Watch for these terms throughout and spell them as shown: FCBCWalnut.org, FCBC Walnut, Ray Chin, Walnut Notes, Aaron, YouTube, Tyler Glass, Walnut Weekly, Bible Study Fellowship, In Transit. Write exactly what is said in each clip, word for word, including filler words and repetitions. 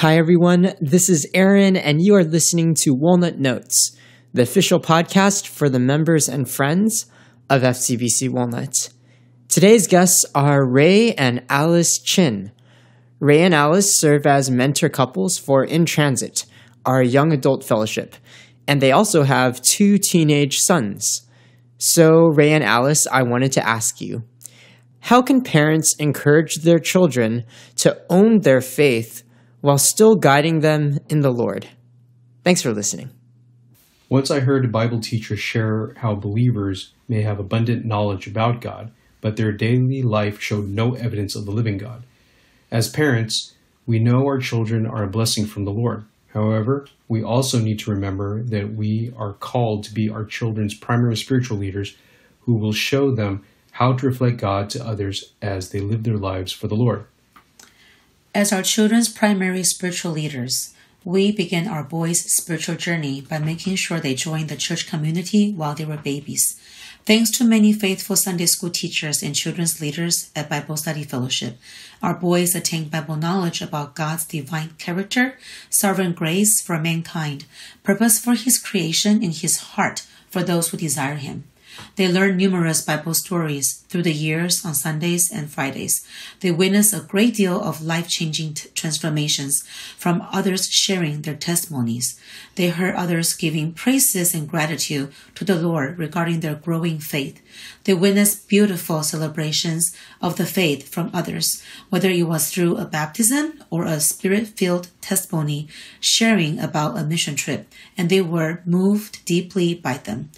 Hi everyone, this is Aaron, and you are listening to Walnut Notes, the official podcast for the members and friends of F C B C Walnut. Today's guests are Ray and Alice Chin. Ray and Alice serve as mentor couples for In Transit, our young adult fellowship, and they also have two teenage sons. So, Ray and Alice, I wanted to ask you, how can parents encourage their children to own their faith while still guiding them in the Lord? Thanks for listening. Once I heard a Bible teacher share how believers may have abundant knowledge about God, but their daily life showed no evidence of the living God. As parents, we know our children are a blessing from the Lord. However, we also need to remember that we are called to be our children's primary spiritual leaders who will show them how to reflect God to others as they live their lives for the Lord. As our children's primary spiritual leaders, we begin our boys' spiritual journey by making sure they join the church community while they were babies. Thanks to many faithful Sunday school teachers and children's leaders at Bible Study Fellowship, our boys attain Bible knowledge about God's divine character, sovereign grace for mankind, purpose for His creation, and His heart for those who desire Him. They learn numerous Bible stories through the years on Sundays and Fridays. They witness a great deal of life-changing t- transformations from others sharing their testimonies. They hear others giving praises and gratitude to the Lord regarding their growing faith. They witness beautiful celebrations of the faith from others, whether it was through a baptism or a spirit-filled testimony sharing about a mission trip, and they were moved deeply by them.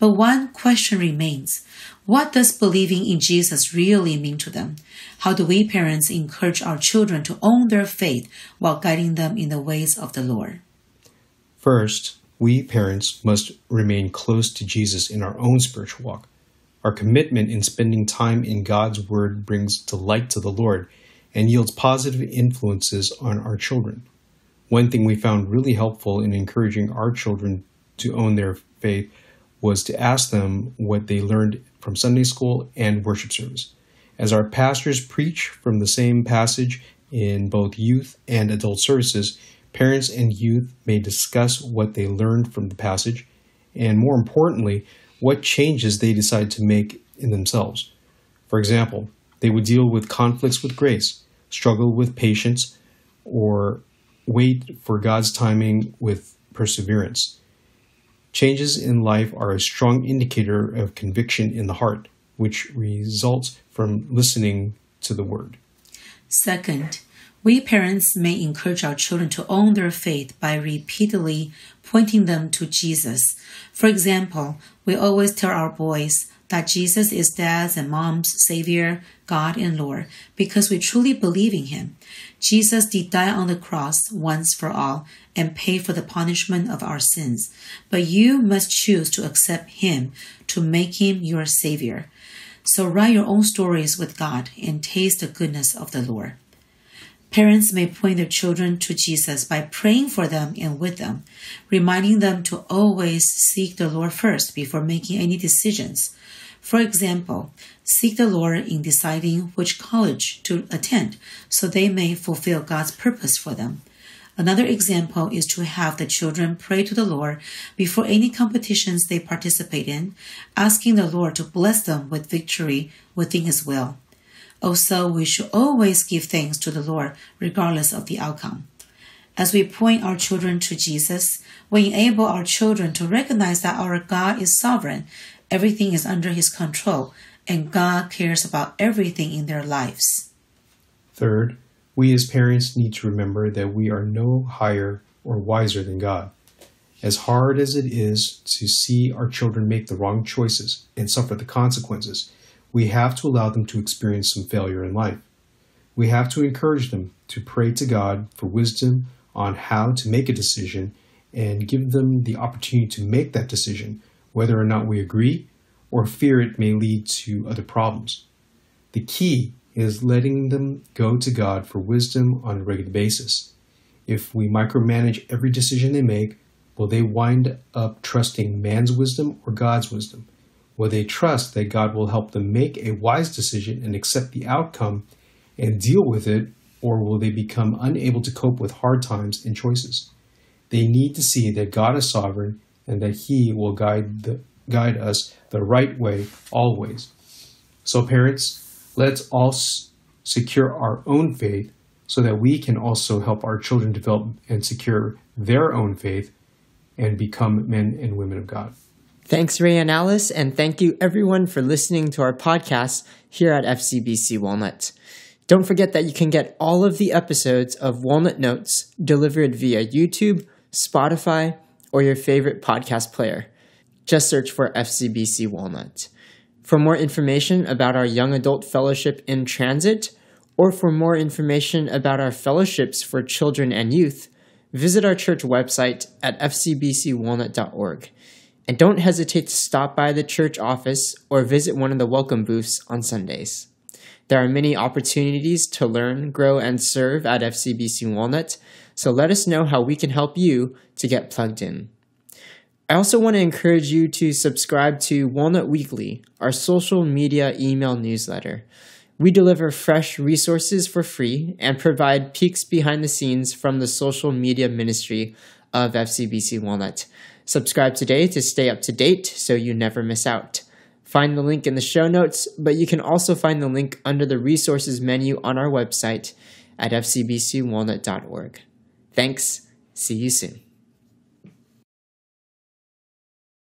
But one question remains. What does believing in Jesus really mean to them? How do we parents encourage our children to own their faith while guiding them in the ways of the Lord? First, we parents must remain close to Jesus in our own spiritual walk. Our commitment in spending time in God's Word brings delight to the Lord and yields positive influences on our children. One thing we found really helpful in encouraging our children to own their faith was to ask them what they learned from Sunday school and worship service. As our pastors preach from the same passage in both youth and adult services, parents and youth may discuss what they learned from the passage, and more importantly, what changes they decide to make in themselves. For example, they would deal with conflicts with grace, struggle with patience, or wait for God's timing with perseverance. Changes in life are a strong indicator of conviction in the heart, which results from listening to the Word. Second, we parents may encourage our children to own their faith by repeatedly pointing them to Jesus. For example, we always tell our boys that Jesus is Dad's and Mom's Savior, God, and Lord, because we truly believe in Him. Jesus did die on the cross once for all and pay for the punishment of our sins, but you must choose to accept Him, to make Him your Savior. So write your own stories with God and taste the goodness of the Lord. Parents may point their children to Jesus by praying for them and with them, reminding them to always seek the Lord first before making any decisions. For example, seek the Lord in deciding which college to attend so they may fulfill God's purpose for them. Another example is to have the children pray to the Lord before any competitions they participate in, asking the Lord to bless them with victory within His will. Also, we should always give thanks to the Lord regardless of the outcome. As we point our children to Jesus, we enable our children to recognize that our God is sovereign, everything is under His control, and God cares about everything in their lives. Third, we as parents need to remember that we are no higher or wiser than God. As hard as it is to see our children make the wrong choices and suffer the consequences, we have to allow them to experience some failure in life. We have to encourage them to pray to God for wisdom on how to make a decision and give them the opportunity to make that decision, whether or not we agree or fear it may lead to other problems. The key is letting them go to God for wisdom on a regular basis. If we micromanage every decision they make, will they wind up trusting man's wisdom or God's wisdom? Will they trust that God will help them make a wise decision and accept the outcome and deal with it, or will they become unable to cope with hard times and choices? They need to see that God is sovereign and that He will guide the, guide us the right way always. So parents, let's all s- secure our own faith so that we can also help our children develop and secure their own faith and become men and women of God. Thanks, Ray and Alice, and thank you everyone for listening to our podcast here at F C B C Walnut. Don't forget that you can get all of the episodes of Walnut Notes delivered via YouTube, Spotify, or your favorite podcast player. Just search for F C B C Walnut. For more information about our Young Adult Fellowship in Transit, or for more information about our fellowships for children and youth, visit our church website at F C B C Walnut dot org. And don't hesitate to stop by the church office or visit one of the welcome booths on Sundays. There are many opportunities to learn, grow, and serve at F C B C Walnut, so let us know how we can help you to get plugged in. I also want to encourage you to subscribe to Walnut Weekly, our social media email newsletter. We deliver fresh resources for free and provide peeks behind the scenes from the social media ministry of F C B C Walnut. Subscribe today to stay up to date so you never miss out. Find the link in the show notes, but you can also find the link under the resources menu on our website at F C B C Walnut dot org. Thanks. See you soon.